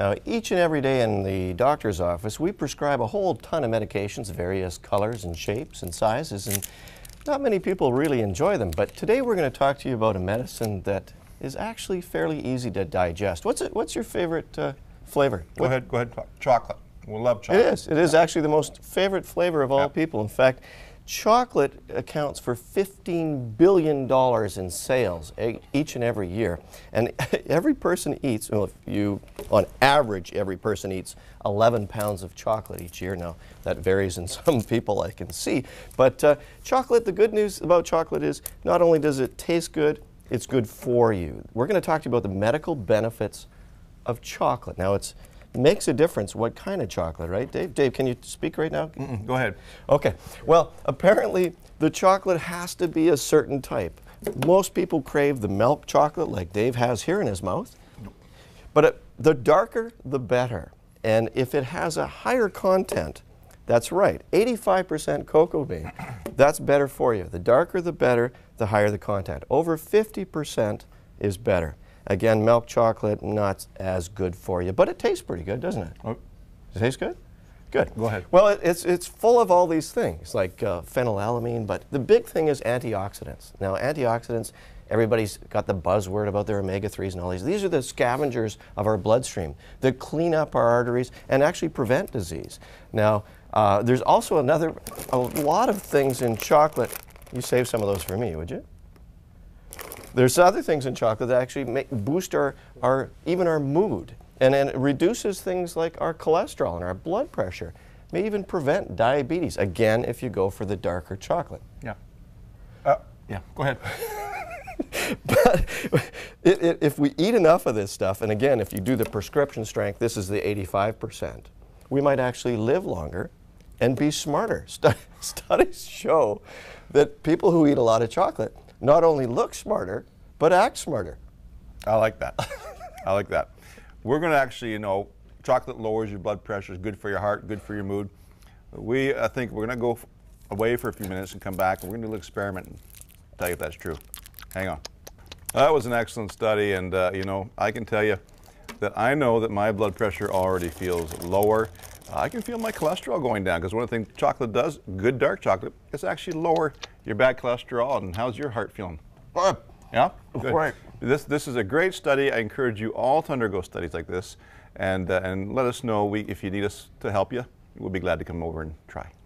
Now, each and every day in the doctor's office, we prescribe a whole ton of medications, various colors and shapes and sizes, and not many people really enjoy them. But today we're going to talk to you about a medicine that is actually fairly easy to digest. What's your favorite flavor? Go ahead, chocolate. We love chocolate. It is actually the most favorite flavor of all people. In fact, chocolate accounts for $15 billion in sales each and every year. And every person eats, well, if you, on average, every person eats 11 pounds of chocolate each year. Now, that varies in some people, I can see. But chocolate, the good news about chocolate is not only does it taste good, it's good for you. We're going to talk to you about the medical benefits of chocolate. Now, it's makes a difference what kind of chocolate, right, Dave? Dave, can you speak right now? Go ahead. Okay. Well, apparently the chocolate has to be a certain type. Most people crave the milk chocolate like Dave has here in his mouth. But the darker, the better. And if it has a higher content, that's right, 85% cocoa bean, that's better for you. The darker, the better, the higher the content. Over 50% is better. Again, milk chocolate, not as good for you, but it tastes pretty good, doesn't it? Oh. Does it taste good? Good. Go ahead. Well, it's full of all these things, like phenylalanine, but the big thing is antioxidants. Now, antioxidants, everybody's got the buzzword about their omega-3s and all these. These are the scavengers of our bloodstream that clean up our arteries and actually prevent disease. Now, there's also a lot of things in chocolate. You save some of those for me, would you? There's other things in chocolate that actually boost even our mood, and it reduces things like our cholesterol and our blood pressure. It may even prevent diabetes, again, if you go for the darker chocolate. Yeah. Yeah, go ahead. But if we eat enough of this stuff, and again, if you do the prescription strength, this is the 85%, we might actually live longer and be smarter. Studies show that people who eat a lot of chocolate not only look smarter, but act smarter. I like that. I like that. We're going to actually, you know, chocolate lowers your blood pressure, it's good for your heart, good for your mood. I think we're going to go away for a few minutes and come back, and we're going to do an experiment and tell you if that's true. Hang on. That was an excellent study, and, you know, I can tell you that I know that my blood pressure already feels lower. I can feel my cholesterol going down, because one of the things chocolate does, good dark chocolate, is actually lower your bad cholesterol. And how's your heart feeling? Yeah? Good. Right. This is a great study. I encourage you all to undergo studies like this, and let us know if you need us to help you. We'll be glad to come over and try.